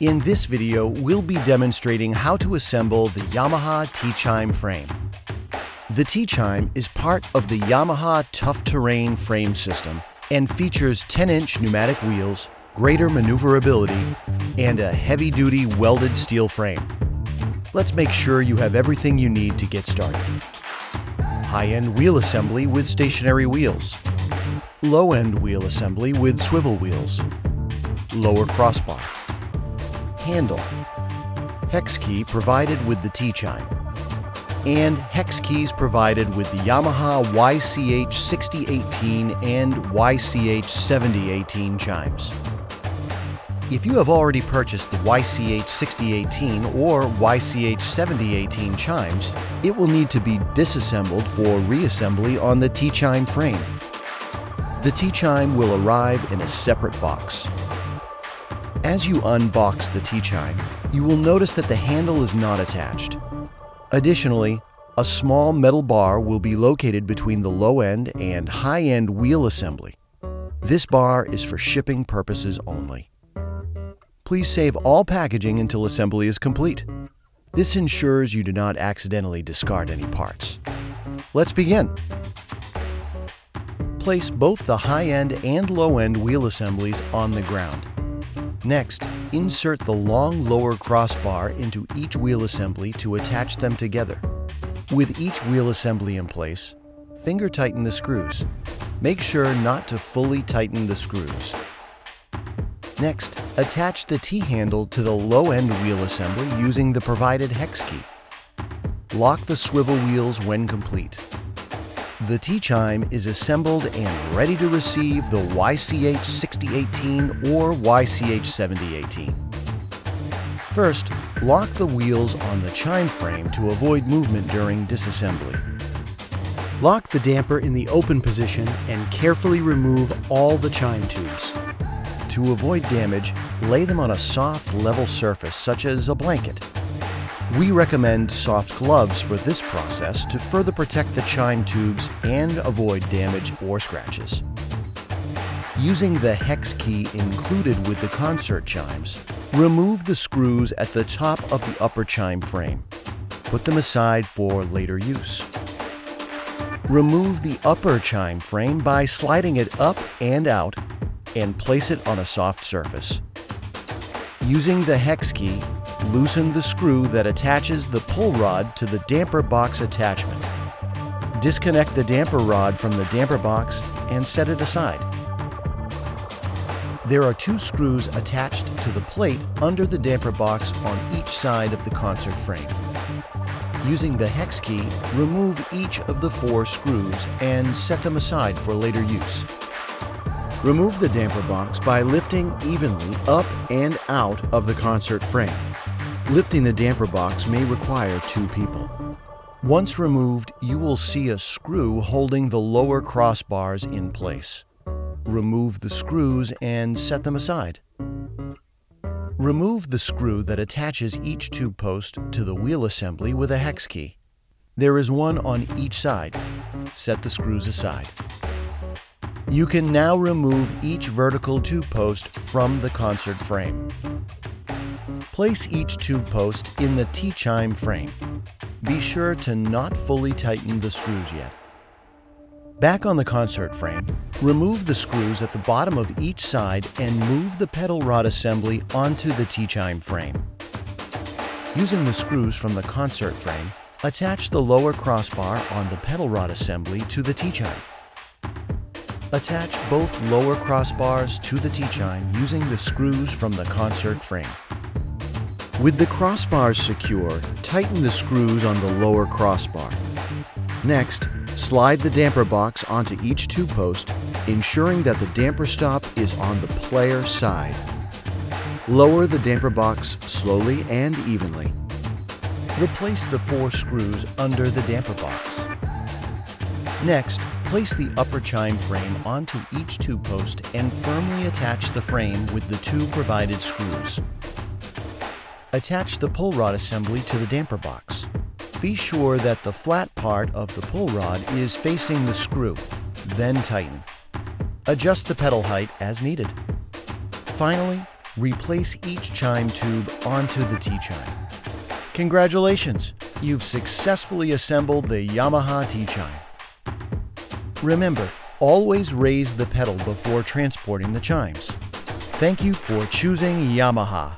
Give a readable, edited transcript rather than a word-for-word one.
In this video, we'll be demonstrating how to assemble the Yamaha T-Chime frame. The T-Chime is part of the Yamaha Tough Terrain frame system and features 10-inch pneumatic wheels, greater maneuverability, and a heavy-duty welded steel frame. Let's make sure you have everything you need to get started. High-end wheel assembly with stationary wheels. Low-end wheel assembly with swivel wheels. Lower crossbar. Handle, hex key provided with the T-Chime, and hex keys provided with the Yamaha YCH-6018 and YCH-7018 chimes. If you have already purchased the YCH-6018 or YCH-7018 chimes, it will need to be disassembled for reassembly on the T-Chime frame. The T-Chime will arrive in a separate box. As you unbox the T-Chime, you will notice that the handle is not attached. Additionally, a small metal bar will be located between the low-end and high-end wheel assembly. This bar is for shipping purposes only. Please save all packaging until assembly is complete. This ensures you do not accidentally discard any parts. Let's begin. Place both the high-end and low-end wheel assemblies on the ground. Next, insert the long lower crossbar into each wheel assembly to attach them together. With each wheel assembly in place, finger tighten the screws. Make sure not to fully tighten the screws. Next, attach the T-handle to the low-end wheel assembly using the provided hex key. Lock the swivel wheels when complete. The T-Chime is assembled and ready to receive the YCH-6018 or YCH-7018. First, lock the wheels on the chime frame to avoid movement during disassembly. Lock the damper in the open position and carefully remove all the chime tubes. To avoid damage, lay them on a soft, level surface such as a blanket. We recommend soft gloves for this process to further protect the chime tubes and avoid damage or scratches. Using the hex key included with the concert chimes, remove the screws at the top of the upper chime frame. Put them aside for later use. Remove the upper chime frame by sliding it up and out and place it on a soft surface. Using the hex key, loosen the screw that attaches the pull rod to the damper box attachment. Disconnect the damper rod from the damper box and set it aside. There are two screws attached to the plate under the damper box on each side of the concert frame. Using the hex key, remove each of the four screws and set them aside for later use. Remove the damper box by lifting evenly up and out of the concert frame. Lifting the damper box may require two people. Once removed, you will see a screw holding the lower crossbars in place. Remove the screws and set them aside. Remove the screw that attaches each tube post to the wheel assembly with a hex key. There is one on each side. Set the screws aside. You can now remove each vertical tube post from the concert frame. Place each tube post in the T-Chime frame. Be sure to not fully tighten the screws yet. Back on the concert frame, remove the screws at the bottom of each side and move the pedal rod assembly onto the T-Chime frame. Using the screws from the concert frame, attach the lower crossbar on the pedal rod assembly to the T-Chime. Attach both lower crossbars to the T-Chime using the screws from the concert frame. With the crossbars secure, tighten the screws on the lower crossbar. Next, slide the damper box onto each tube post, ensuring that the damper stop is on the player side. Lower the damper box slowly and evenly. Replace the four screws under the damper box. Next, place the upper chime frame onto each tube post and firmly attach the frame with the two provided screws. Attach the pull rod assembly to the damper box. Be sure that the flat part of the pull rod is facing the screw, then tighten. Adjust the pedal height as needed. Finally, Replace each chime tube onto the T-Chime. Congratulations! You've successfully assembled the Yamaha T-Chime. Remember, always raise the pedal before transporting the chimes. Thank you for choosing Yamaha.